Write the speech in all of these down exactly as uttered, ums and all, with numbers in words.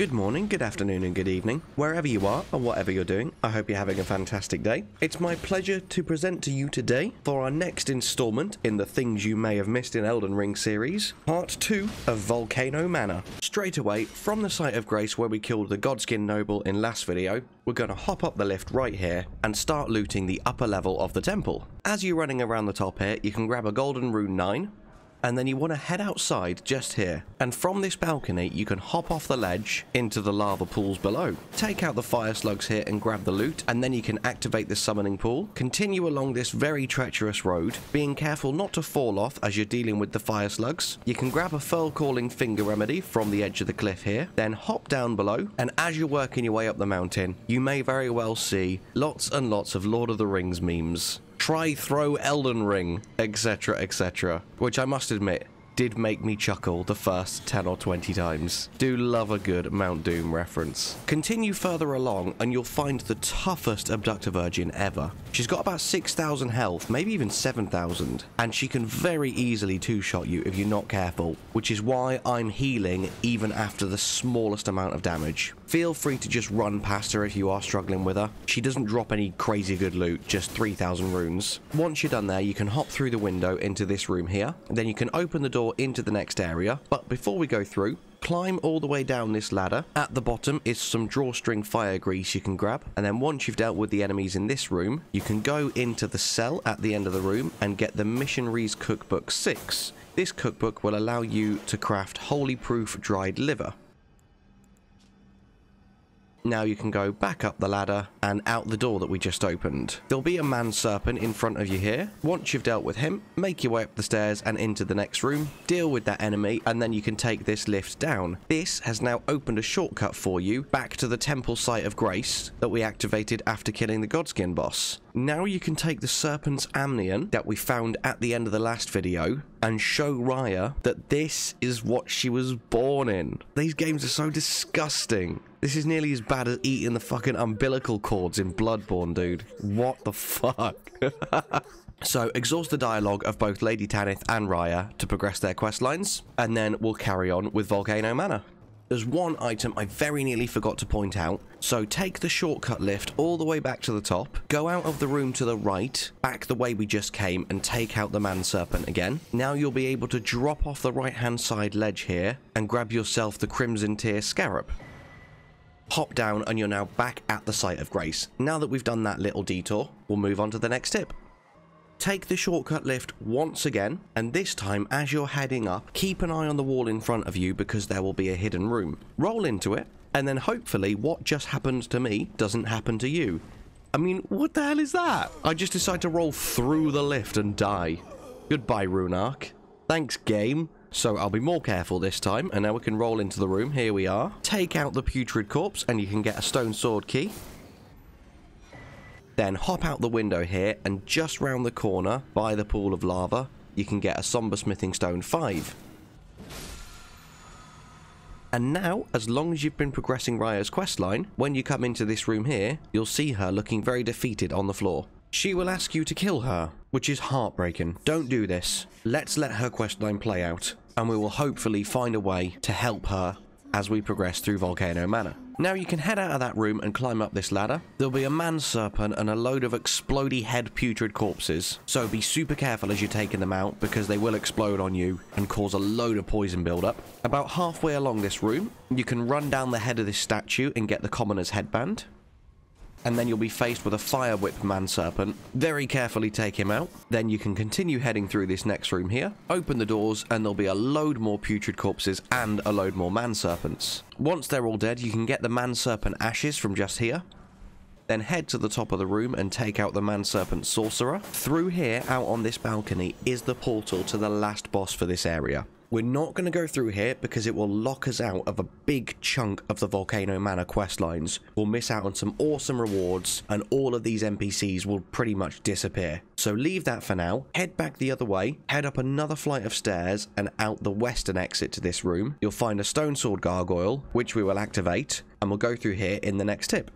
Good morning, good afternoon and good evening, wherever you are or whatever you're doing. I hope you're having a fantastic day. It's my pleasure to present to you today, for our next installment in the Things You May Have Missed in Elden Ring series, part two of Volcano Manor. Straight away, from the site of Grace where we killed the Godskin Noble in last video, we're going to hop up the lift right here and start looting the upper level of the temple. As you're running around the top here, you can grab a golden rune nine, and then you want to head outside just here. And from this balcony, you can hop off the ledge into the lava pools below. Take out the fire slugs here and grab the loot, and then you can activate the summoning pool. Continue along this very treacherous road, being careful not to fall off as you're dealing with the fire slugs. You can grab a Fell Calling Finger Remedy from the edge of the cliff here, then hop down below, and as you're working your way up the mountain, you may very well see lots and lots of Lord of the Rings memes. Try throw Elden Ring, etc, et cetera, which I must admit did make me chuckle the first ten or twenty times. Do love a good Mount Doom reference. Continue further along and you'll find the toughest Abductor Virgin ever. She's got about six thousand health, maybe even seven thousand, and she can very easily two-shot you if you're not careful, which is why I'm healing even after the smallest amount of damage. Feel free to just run past her if you are struggling with her. She doesn't drop any crazy good loot, just three thousand runes. Once you're done there, you can hop through the window into this room here, and then you can open the door into the next area. But before we go through, climb all the way down this ladder. At the bottom is some drawstring fire grease you can grab, and then once you've dealt with the enemies in this room, you can go into the cell at the end of the room and get the missionaries cookbook six. This cookbook will allow you to craft holy proof dried liver. Now you can go back up the ladder and out the door that we just opened. There'll be a man serpent in front of you here. Once you've dealt with him, make your way up the stairs and into the next room, deal with that enemy, and then you can take this lift down. This has now opened a shortcut for you back to the temple site of Grace that we activated after killing the Godskin boss. Now you can take the Serpent's Amnion that we found at the end of the last video and show Raya that this is what she was born in. These games are so disgusting. This is nearly as bad as eating the fucking umbilical cords in Bloodborne, dude. What the fuck? So, exhaust the dialogue of both Lady Tanith and Raya to progress their quest lines, and then we'll carry on with Volcano Manor. There's one item I very nearly forgot to point out, so take the shortcut lift all the way back to the top, go out of the room to the right, back the way we just came, and take out the man serpent again. Now you'll be able to drop off the right-hand side ledge here and grab yourself the crimson tear scarab. Hop down and you're now back at the site of Grace. Now that we've done that little detour, we'll move on to the next tip. Take the shortcut lift once again, and this time as you're heading up, keep an eye on the wall in front of you because there will be a hidden room. Roll into it, and then hopefully what just happened to me doesn't happen to you. I mean, what the hell is that? I just decided to roll through the lift and die. Goodbye, rune arc. Thanks, game. So I'll be more careful this time, and now we can roll into the room. Here we are. Take out the putrid corpse, and you can get a stone sword key. Then hop out the window here, and just round the corner, by the pool of lava, you can get a Somber Smithing Stone five. And now, as long as you've been progressing Raya's questline, when you come into this room here, you'll see her looking very defeated on the floor. She will ask you to kill her, which is heartbreaking. Don't do this. Let's let her questline play out, and we will hopefully find a way to help her as we progress through Volcano Manor. Now you can head out of that room and climb up this ladder. There'll be a man serpent and a load of explodey head putrid corpses, so be super careful as you're taking them out because they will explode on you and cause a load of poison buildup. About halfway along this room, you can run down the head of this statue and get the Commoner's Headband, and then you'll be faced with a fire whip man serpent. Very carefully take him out. Then you can continue heading through this next room here. Open the doors and there'll be a load more putrid corpses and a load more man serpents. Once they're all dead, you can get the man serpent ashes from just here. Then head to the top of the room and take out the man serpent sorcerer. Through here, out on this balcony, is the portal to the last boss for this area. We're not going to go through here because it will lock us out of a big chunk of the Volcano Manor quest lines. We'll miss out on some awesome rewards and all of these N P Cs will pretty much disappear. So leave that for now. Head back the other way, head up another flight of stairs and out the western exit to this room. You'll find a Stone Sword Gargoyle, which we will activate, and we'll go through here in the next tip.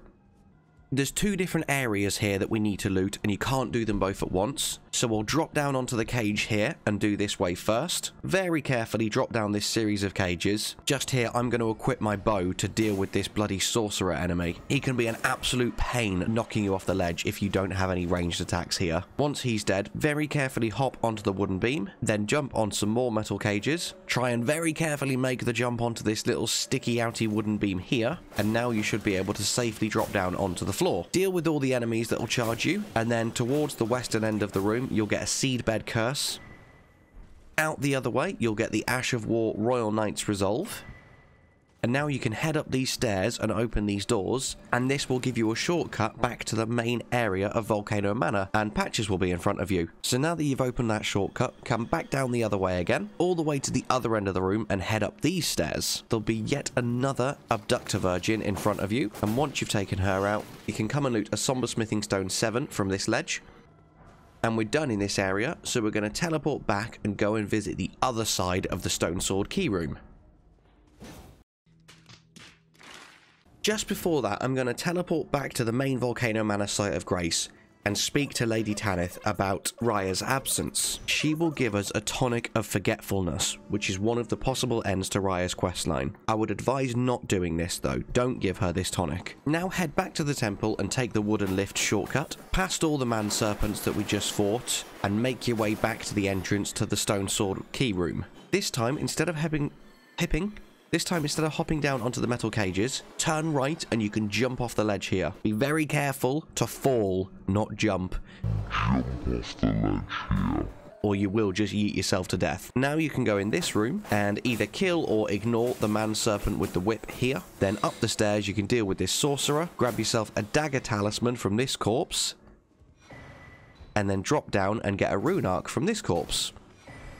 There's two different areas here that we need to loot, and you can't do them both at once, So we'll drop down onto the cage here and do this way first. Very carefully drop down this series of cages. Just here, I'm going to equip my bow to deal with this bloody sorcerer enemy. He can be an absolute pain knocking you off the ledge if you don't have any ranged attacks here. Once he's dead, very carefully hop onto the wooden beam, then jump on some more metal cages. Try and very carefully make the jump onto this little sticky outy wooden beam here, and now you should be able to safely drop down onto the floor. Deal with all the enemies that will charge you, and then towards the western end of the room, you'll get a seedbed curse. Out the other way, you'll get the Ash of War Royal Knights Resolve. And now you can head up these stairs and open these doors, and this will give you a shortcut back to the main area of Volcano Manor, and Patches will be in front of you. So now that you've opened that shortcut, come back down the other way again, all the way to the other end of the room, and head up these stairs. There'll be yet another Abductor Virgin in front of you, and once you've taken her out, you can come and loot a Somber Smithing Stone seven from this ledge. And we're done in this area, so we're going to teleport back and go and visit the other side of the Stone Sword Key room. Just before that, I'm going to teleport back to the main Volcano Manor site of Grace and speak to Lady Tanith about Raya's absence. She will give us a tonic of forgetfulness, which is one of the possible ends to Raya's questline. I would advise not doing this though, don't give her this tonic. Now head back to the temple and take the wooden lift shortcut, past all the man serpents that we just fought, and make your way back to the entrance to the Stone Sword Key room. This time, instead of hipping... hipping? This time, instead of hopping down onto the metal cages, turn right and you can jump off the ledge here. Be very careful to fall, not jump. Jump off the ledge here. Or you will just yeet yourself to death. Now you can go in this room and either kill or ignore the man serpent with the whip here. Then up the stairs, you can deal with this sorcerer. Grab yourself a dagger talisman from this corpse. And then drop down and get a rune arc from this corpse.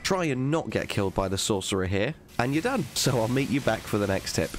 Try and not get killed by the sorcerer here, and you're done. So I'll meet you back for the next tip.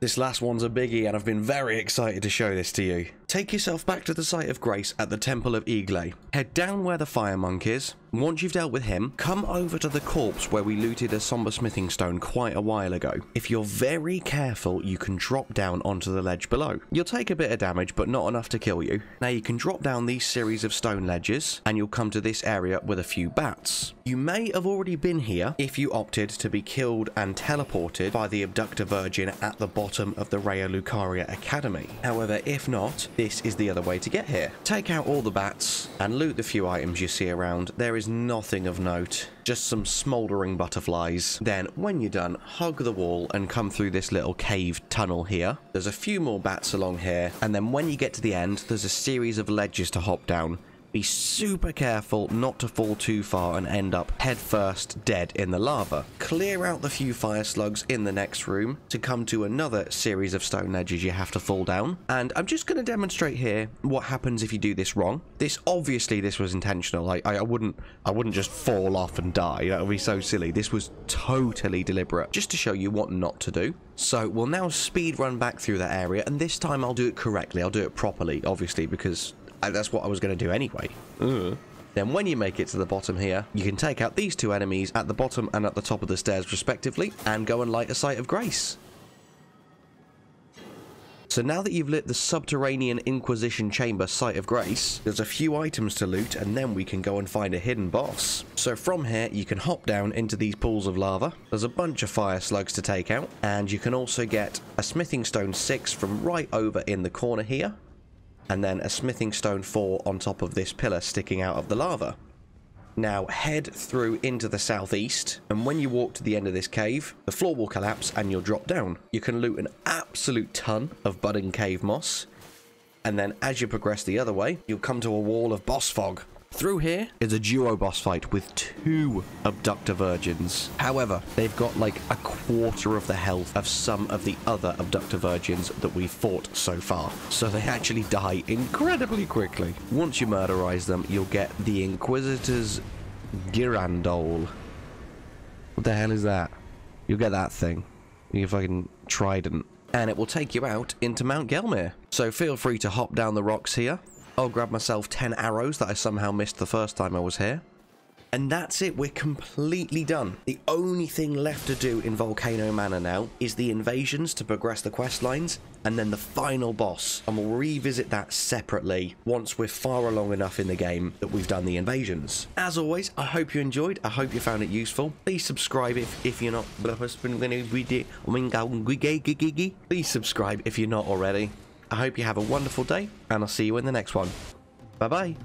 This last one's a biggie, and I've been very excited to show this to you. Take yourself back to the site of Grace at the Temple of Eiglay. Head down where the Fire Monk is. Once you've dealt with him, come over to the corpse where we looted a Somber Smithing Stone quite a while ago. If you're very careful, you can drop down onto the ledge below. You'll take a bit of damage, but not enough to kill you. Now you can drop down these series of stone ledges, and you'll come to this area with a few bats. You may have already been here if you opted to be killed and teleported by the Abductor Virgin at the bottom of the Raya Lucaria Academy. However, if not, this is the other way to get here. Take out all the bats and loot the few items you see around. There is nothing of note, just some smoldering butterflies. Then, when you're done, hug the wall and come through this little cave tunnel here. There's a few more bats along here, and then when you get to the end, there's a series of ledges to hop down. Be super careful not to fall too far and end up headfirst dead in the lava. Clear out the few fire slugs in the next room to come to another series of stone ledges you have to fall down. And I'm just going to demonstrate here what happens if you do this wrong. This, obviously, this was intentional. I, I, I wouldn't, I wouldn't just fall off and die. That would be so silly. This was totally deliberate, just to show you what not to do. So we'll now speed run back through that area, and this time I'll do it correctly. I'll do it properly, obviously, because that's what I was going to do anyway. Uh. Then when you make it to the bottom here, you can take out these two enemies at the bottom and at the top of the stairs respectively, and go and light a site of Grace. So now that you've lit the Subterranean Inquisition Chamber site of Grace, there's a few items to loot, and then we can go and find a hidden boss. So from here, you can hop down into these pools of lava. There's a bunch of fire slugs to take out, and you can also get a Smithing Stone six from right over in the corner here, and then a Smithing Stone four on top of this pillar sticking out of the lava. Now head through into the southeast, and when you walk to the end of this cave, the floor will collapse and you'll drop down. You can loot an absolute ton of budding cave moss, and then as you progress the other way, you'll come to a wall of boss fog. Through here is a duo boss fight with two Abductor Virgins. However, they've got like a quarter of the health of some of the other Abductor Virgins that we've fought so far. So they actually die incredibly quickly. Once you murderize them, you'll get the Inquisitor's Girandol. What the hell is that? You'll get that thing. Your fucking trident. And it will take you out into Mount Gelmir. So feel free to hop down the rocks here. I'll grab myself ten arrows that I somehow missed the first time I was here. And that's it, we're completely done. The only thing left to do in Volcano Manor now is the invasions to progress the quest lines, and then the final boss, and we'll revisit that separately once we're far along enough in the game that we've done the invasions. As always, I hope you enjoyed, I hope you found it useful. Please subscribe if, if you're not, please subscribe if you're not already. I hope you have a wonderful day, and I'll see you in the next one. Bye bye.